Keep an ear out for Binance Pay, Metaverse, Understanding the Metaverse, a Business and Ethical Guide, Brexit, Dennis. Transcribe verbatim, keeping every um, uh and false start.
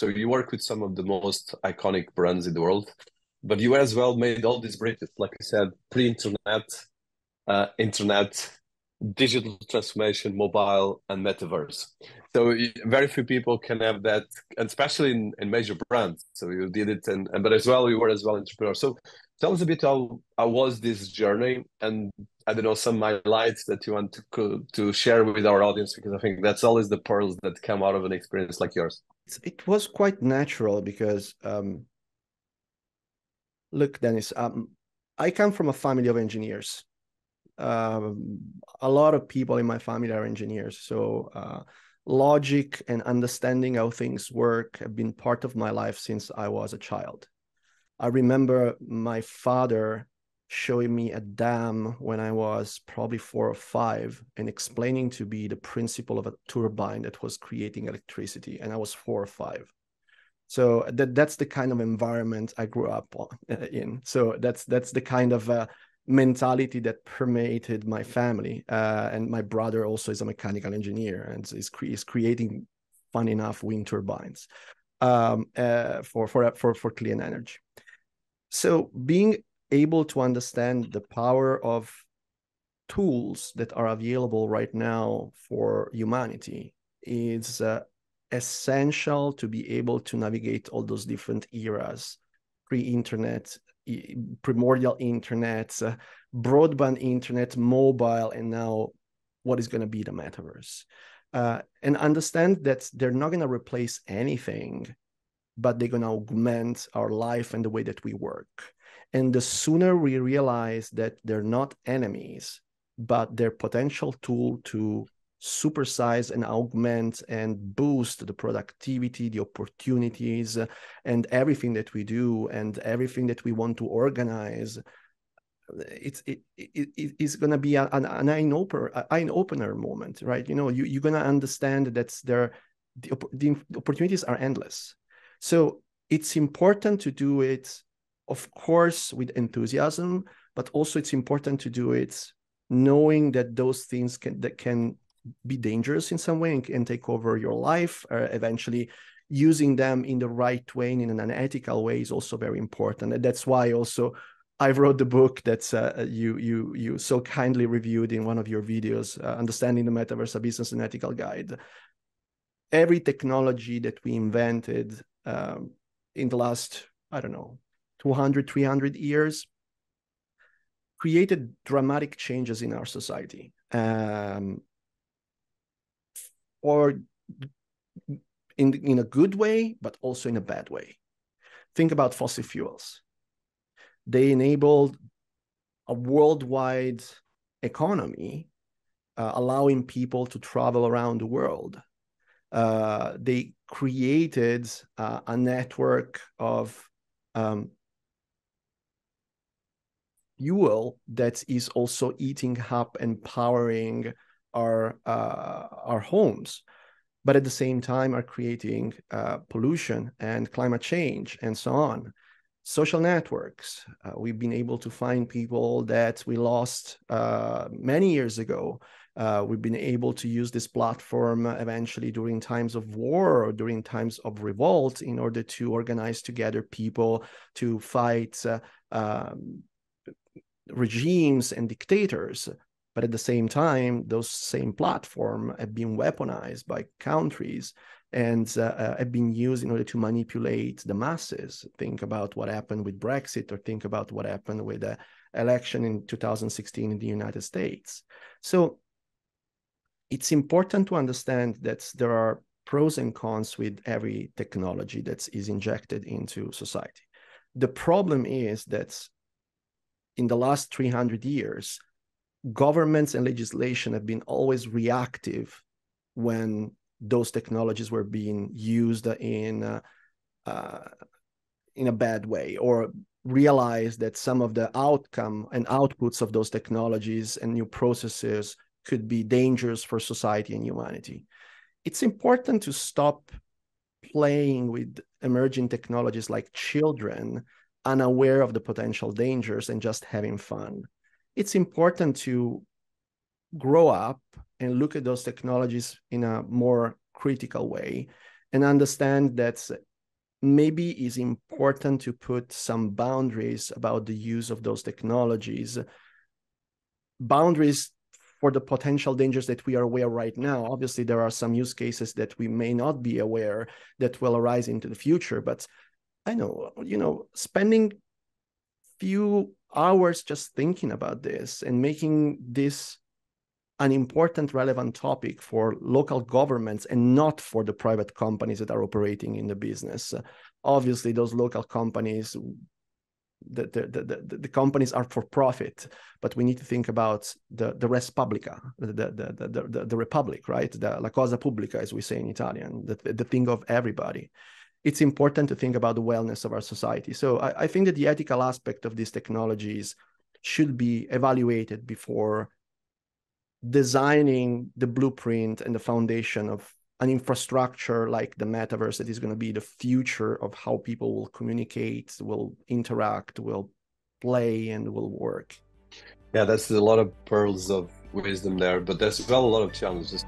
So you work with some of the most iconic brands in the world, but you as well made all these bridges, like I said, pre-internet, uh, internet, digital transformation, mobile, and metaverse. So very few people can have that, and especially in, in major brands. So you did it, and, and but as well, you were as well entrepreneur. So tell us a bit how, how was this journey, and I don't know, some highlights that you want to, to share with our audience, because I think that's always the pearls that come out of an experience like yours. It was quite natural because, um, look, Dennis, um, I come from a family of engineers. Um, a lot of people in my family are engineers. So uh, logic and understanding how things work have been part of my life since I was a child. I remember my father showing me a dam when I was probably four or five and explaining to me the principle of a turbine that was creating electricity. And I was four or five. So that, that's the kind of environment I grew up in. So that's, that's the kind of... Uh, mentality that permeated my family, uh, and my brother also is a mechanical engineer and is, cre is creating, fun enough, wind turbines um, uh, for, for, for, for clean energy. So being able to understand the power of tools that are available right now for humanity is uh, essential to be able to navigate all those different eras, pre-internet, primordial internet, uh, broadband internet, mobile, and now what is going to be the metaverse. Uh, and understand that they're not going to replace anything, but they're going to augment our life and the way that we work. And the sooner we realize that they're not enemies, but they're potential tool to supersize and augment and boost the productivity, the opportunities, and everything that we do and everything that we want to organize, it's it, it, it's going to be an, an eye-opener moment, right? You know, you, you're going to understand that there, the, the opportunities are endless. So it's important to do it, of course, with enthusiasm, but also it's important to do it knowing that those things can, that can be dangerous in some way and, and take over your life. Uh, eventually, using them in the right way and in an ethical way is also very important. And that's why also I wrote the book that uh, you you you so kindly reviewed in one of your videos, uh, Understanding the Metaverse, a Business and Ethical Guide. Every technology that we invented um, in the last, I don't know, two hundred, three hundred years created dramatic changes in our society. Um, or in, in a good way, but also in a bad way. Think about fossil fuels. They enabled a worldwide economy, uh, allowing people to travel around the world. Uh, they created uh, a network of um, fuel that is also eating up and powering our uh, our homes, but at the same time are creating uh, pollution and climate change and so on. Social networks, uh, we've been able to find people that we lost uh, many years ago. Uh, we've been able to use this platform eventually during times of war or during times of revolt in order to organize together people to fight uh, um, regimes and dictators. But at the same time, those same platforms have been weaponized by countries and uh, have been used in order to manipulate the masses. Think about what happened with Brexit, or think about what happened with the election in two thousand sixteen in the United States. So it's important to understand that there are pros and cons with every technology that is injected into society. The problem is that in the last three hundred years, governments and legislation have been always reactive when those technologies were being used in uh, uh, in a bad way, or realized that some of the outcome and outputs of those technologies and new processes could be dangerous for society and humanity. It's important to stop playing with emerging technologies like children, unaware of the potential dangers and just having fun. It's important to grow up and look at those technologies in a more critical way and understand that maybe it's important to put some boundaries about the use of those technologies, boundaries for the potential dangers that we are aware right now. Obviously, there are some use cases that we may not be aware that will arise into the future, but I know, you know, spending few hours just thinking about this and making this an important, relevant topic for local governments and not for the private companies that are operating in the business. Obviously, those local companies, the, the, the, the companies are for profit, but we need to think about the, the res publica, the, the, the, the, the, the republic, right? The, la cosa pubblica, as we say in Italian, the, the thing of everybody. It's important to think about the wellness of our society. So I, I think that the ethical aspect of these technologies should be evaluated before designing the blueprint and the foundation of an infrastructure like the metaverse that is going to be the future of how people will communicate, will interact, will play, and will work. Yeah, that's a lot of pearls of wisdom there, but there's well a lot of challenges.